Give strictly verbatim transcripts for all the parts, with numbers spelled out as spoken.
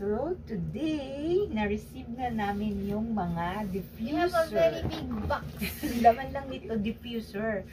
So, today, na-receive na namin yung mga diffuser. We have a very big box. Laman lang nito, diffuser.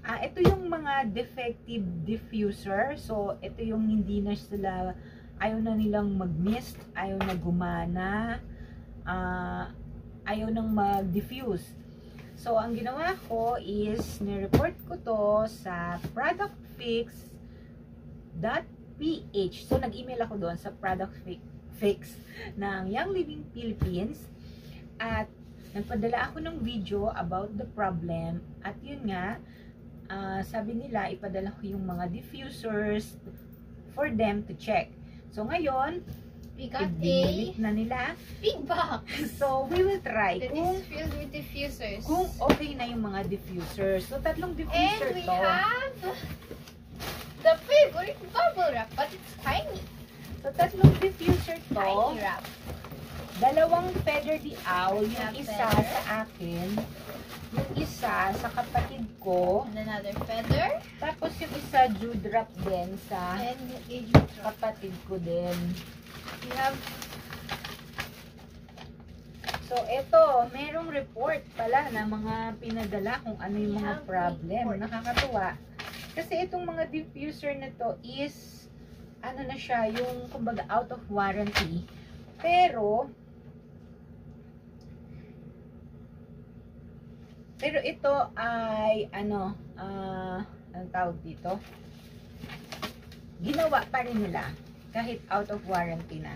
Ah, ito yung mga defective diffuser. So, ito yung hindi na sila, ayaw na nilang mag-mist, ayaw na gumana, ah, ayaw nang mag-diffuse. So, ang ginawa ko is, nireport ko to sa productfix dot p h. So, nag-email ako doon sa product fix ng Young Living Philippines at nagpadala ako ng video about the problem at yun nga, uh, sabi nila ipadala ko yung mga diffusers for them to check. So, ngayon, we got a na nila big box. So, we will try that kung, is filled with diffusers. Kung okay na yung mga diffusers. So, tatlong diffuser and we to. Have the favorite bubble wrap, but it's tiny. So, tatlong diffuser to. Tiny wrap. Dalawang Feather the Owl. Yung isa feather. Sa akin. Yung isa sa kapatid ko. And another feather. Tapos yung isa Dew Drop din sa and a Dew Drop. Kapatid ko din. We have... So, eto, merong report pala na mga pinadala kung ano yung mga problem. Report. Nakakatuwa. Kasi itong mga diffuser na to is, ano na siya, yung kumbaga out of warranty. Pero, pero ito ay, ano, uh, anong tawag dito? Ginawa pa rin nila. Kahit out of warranty na.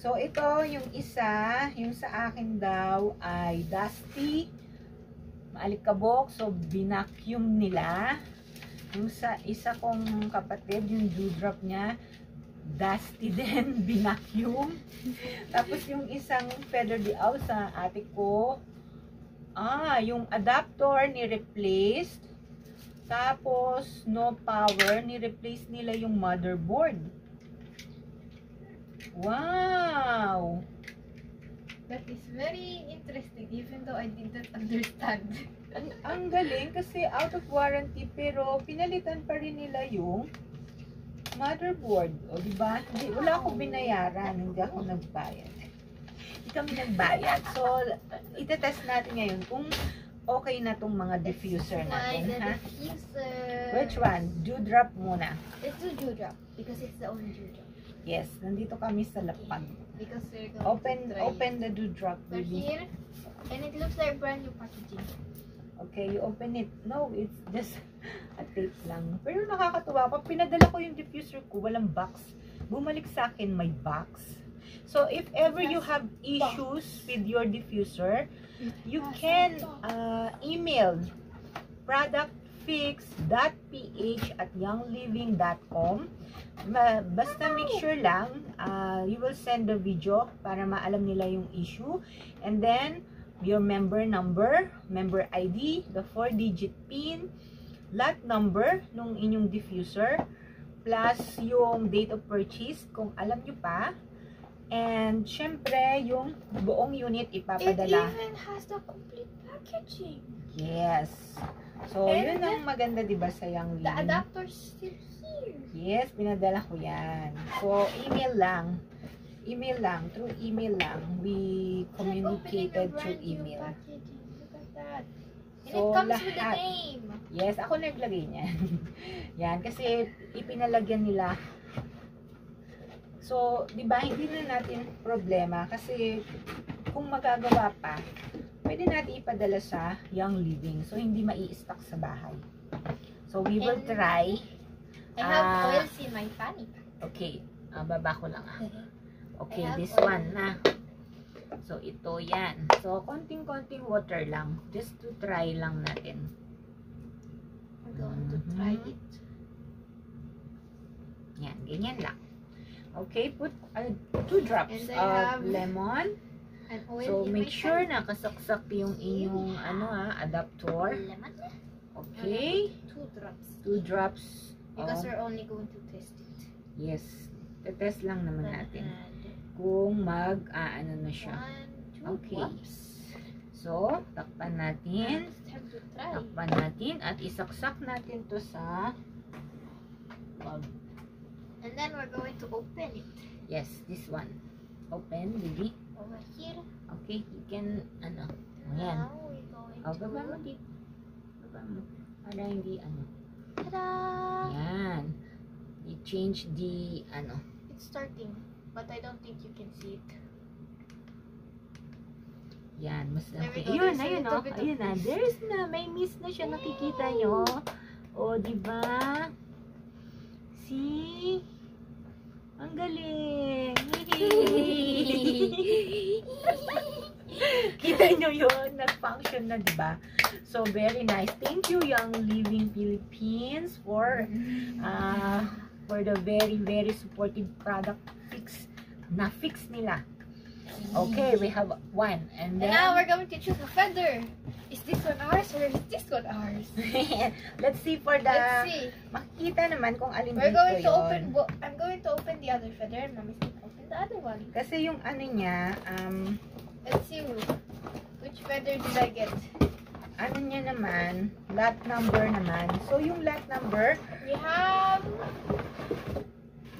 So, ito, yung isa, yung sa akin daw ay dusty, maalikabok, so binacuum nila. Yung sa isa kong kapatid, yung Dew Drop niya, dusty din, binacuum. Tapos yung isang Feather the Owl sa ate ko, ah, yung adapter ni-replaced. Tapos, no power, ni-replace nila yung motherboard. Wow! That is very interesting even though I didn't understand. Ang, ang galing kasi out of warranty pero pinalitan pa rin nila yung motherboard. O diba? Hindi, wala akong binayaran. Hindi ako nagbayad. Hindi kami nagbayad. So, itetest natin ngayon kung okay na itong mga diffuser natin. Ha? Diffuser. Which one? Dew Drop muna. Let's do Dew Drop because it's the only Dew Drop. Yes, nandito kami sa lapag. Because we're going open, to try open the Dew Drop. We're here, and it looks like brand new packaging. Okay, you open it. No, it's just a tape lang. Pero nakakatuwa, pag pinadala ko yung diffuser ko, walang box. Bumalik sa akin, may box. So, if ever you have issues with your diffuser, you can uh, email productfix dot p h at youngliving dot com. Basta make sure lang, uh, you will send the video para maalam nila yung issue. And then, your member number, member I D, the four digit PIN, lot number nung inyong diffuser, plus yung date of purchase, kung alam nyo pa. And, syempre, yung buong unit ipapadala. It even has the complete packaging. Yes. So, and yun ang maganda, diba, sa Young Living? The adapter's still here. Yes, pinadala ko yan. So, email lang. Email lang. Through email lang. We communicated through email. Look at that. And so, it comes lahat. With the name. Yes, ako naglagay niyan. Yan, kasi ipinalagyan nila. So, di ba, hindi na natin problema kasi kung magagawa pa, pwede natin ipadala sa Young Living. So, hindi mai-stock sa bahay. So, we will and try. I have uh, oils in my fanny pack. Okay. Uh, baba ko lang ah. Okay, this oil. One na. So, ito yan. So, konting-konting water lang. Just to try lang natin. I'm going to try it. Yan, ganyan lang. Okay, put uh, two drops of lemon. So, make sure na kasaksak yung inyong ano ah, adapter. Lemon. Okay. Two drops. Two drops. Because we're only going to test it. Yes. Tetest lang naman natin. Kung mag, ah, ano na siya. Okay. So, takpan natin. Takpan natin at isaksak natin to sa and then we're going to open it. Yes, this one. Open, baby. Over here. Okay, you can, ano, ayan. Now we're going oh, to... Baba mo, dito. Baba mo. Para hindi, ano. Ta-da! Ayan. You change the, ano. It's starting, but I don't think you can see it. Ayan, mas okay. Ayun, ayun, no? Ayun na. There's na, may mist na siya. Yay! Nakikita nyo. O, diba? See? Ang galing. Kita nyo yun, nag-function na, diba? So, very nice. Thank you, Young Living Philippines, for uh, for the very, very supportive product fix na fix nila. Okay, we have one. And, then... and now we're going to choose a feather. Is this one ours or is this one ours? Let's see for the... Let's see. Makikita naman kung alin we're dito going to yun. Open... I'm going to open the other feather and Mommy's going to open the other one. Kasi yung ano niya... Um... Let's see which feather did I get. Ano niya naman, lot number naman. So yung lot number... We have...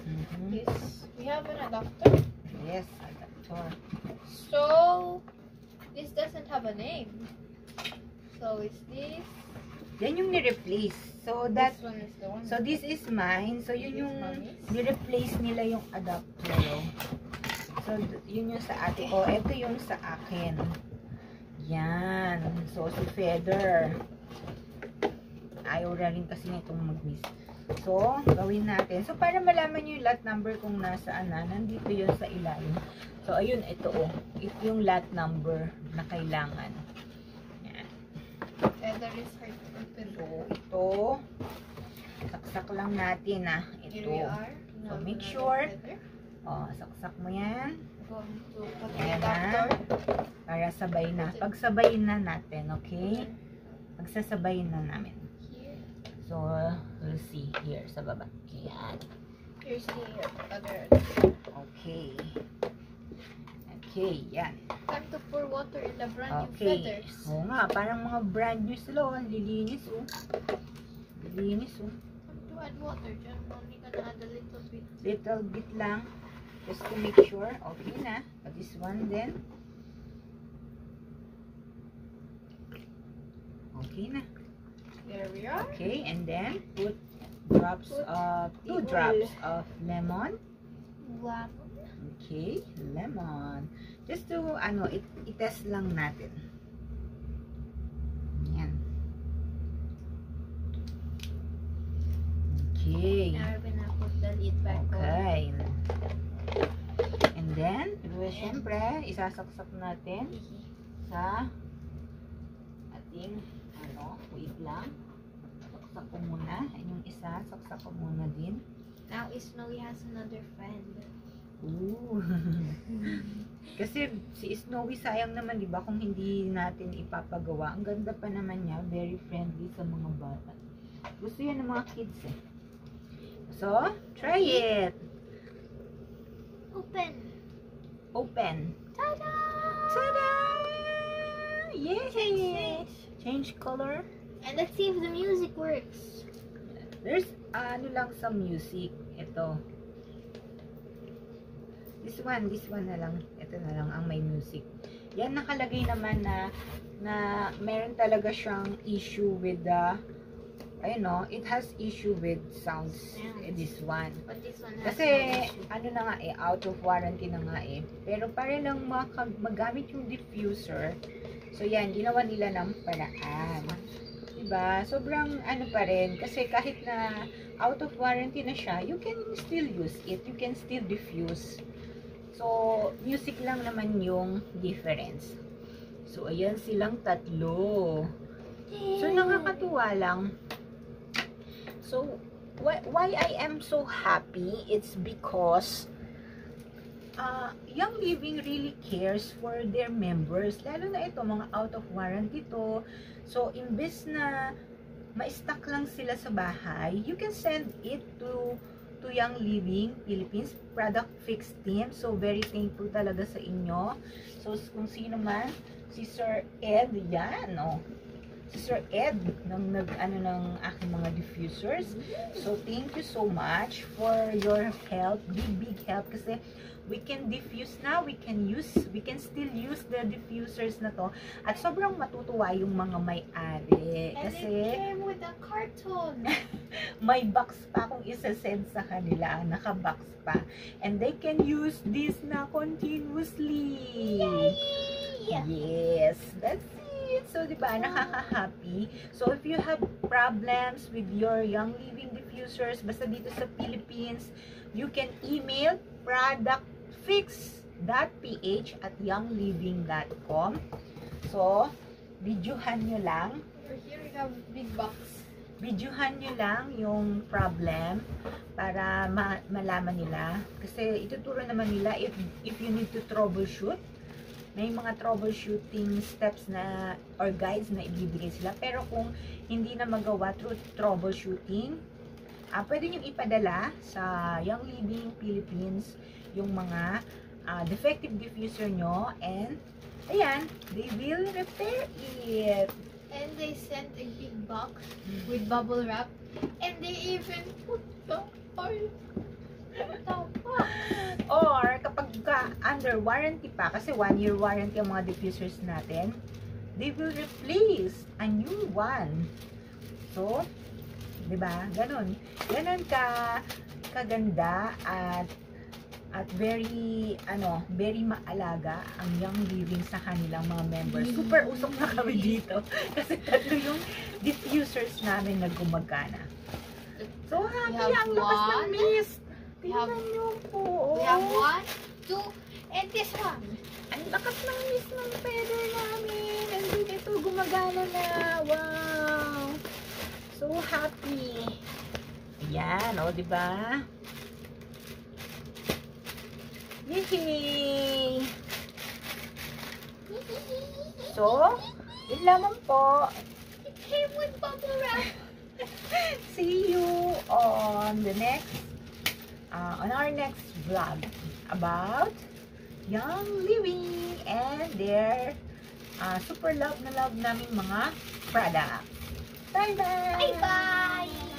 Mm-hmm. This. We have an adapter. Yes, adapter. So... This doesn't have a name. So it's this. Yan yung ni-replace. So that this one is the one. So this is mine. So yun yung ni-replace nila yung adapter. So yun yung sa ate ko. Ito yung sa akin. Yan. So si Feather. Ayaw rin kasi nitong mag-miss. So, gawin natin. So, para malaman nyo yung lot number kung nasaan na, nandito yun sa ilalim. So, ayun, ito o. Oh. Ito yung lot number na kailangan. Yan. Feather is hard to open. So, ito. Saksak lang natin ah. Ito. So, make sure. O, oh, saksak mo yan. Ayan na. Para sabay na. Pagsabayin na natin, okay? Pagsasabayin na namin. So, we'll see here sa baba. Ayan. Here's the other. Okay. Okay, yan. Time to pour water in the brand okay. new feathers. Oo nga, parang mga brand new sila. Lilinis, oh. Lilinis, oh. Time to add water. Diyan, only gonna add a little bit. Little bit lang. Just to make sure. Okay na. But this one then. Okay na. There we are. Okay, and then put drops put of two oil. drops of lemon. Lemon. Okay, lemon. Just to ano, it itest lang natin. Yan. Okay. Now we're gonna put the lid back on. Okay. And then, well, syempre, isasaksak natin sa ating ano, wait lang. Saksak ko muna. And yung isa, saksak ko muna din. Now, Snowy has another friend. Ooh. Kasi si Snowy sayang naman, di ba? Kung hindi natin ipapagawa. Ang ganda pa naman niya. Very friendly sa mga bata. Gusto yan ng mga kids eh. So, try it. Open. Open. Ta-da! Ta-da! Yay! Change, change. Change color. And let's see if the music works. There's uh, ano lang sa music. Ito. This one, this one na lang. Ito na lang ang may music. Yan nakalagay naman na na meron talaga siyang issue with the I don't know, it has issue with sounds. Yeah. This one. But this one has Kasi no ano na nga eh, out of warranty na nga eh. Pero para lang magamit yung diffuser. So, yan. Ginawa nila ng paraan. Diba? Sobrang ano pa rin. Kasi kahit na out of warranty na siya, you can still use it. You can still diffuse. So, music lang naman yung difference. So, ayan silang tatlo. So, nakakatuwa lang. So, why, why I am so happy, it's because Uh, Young Living really cares for their members. Lalo na ito, mga out of warranty to. So, imbes na ma-stuck lang sila sa bahay, you can send it to, to Young Living Philippines Product Fix Team. So, very thankful talaga sa inyo. So, kung sino man, si Sir Ed, yan, oh. Sir Ed ng nag-ano ng aking mga diffusers. So thank you so much for your help, big big help, kasi we can diffuse na, we can use, we can still use the diffusers na to. At sobrang matutuwa yung mga may-ari kasi it came with a carton. May box pa kung isa-send sa kanila, naka-box pa. And they can use this na continuously. Yay! Yes, that's it. So, diba, nakaka-happy. So, if you have problems with your Young Living diffusers, basta dito sa Philippines, you can email productfix dot p h at youngliving dot com. So, videohan nyo lang. Here we have big box. Videohan nyo lang yung problem para ma malaman nila. Kasi ituturo naman nila if, if you need to troubleshoot. May mga troubleshooting steps na or guides na ibibigay sila. Pero kung hindi na magawa through troubleshooting, ah, pwede nyo ipadala sa Young Living Philippines yung mga ah, defective diffuser nyo. And, ayan, they will repair it. And they sent a big box with bubble wrap. And they even put the oil. Or kapag ka under warranty pa, kasi one year warranty ang mga diffusers natin, they will replace a new one. So, di ba? Ganun. Ganun ka kaganda at at very ano, very maalaga ang Young Living sa kanilang mga members. Super usok na kami dito kasi tatlo yung diffusers namin na gumagana. So, happy ang lakas ng mist. We have, we have one, two, and this one. Ang lakas ng mist ng feather namin. And dito, gumagana na. Wow! So happy. Ayan, o, diba? Yehey! So, yun lamang po. It came with bubble wrap. See you on the next Uh, on our next vlog about Young Living and their uh, super love na love namin mga products. Bye bye! Bye bye!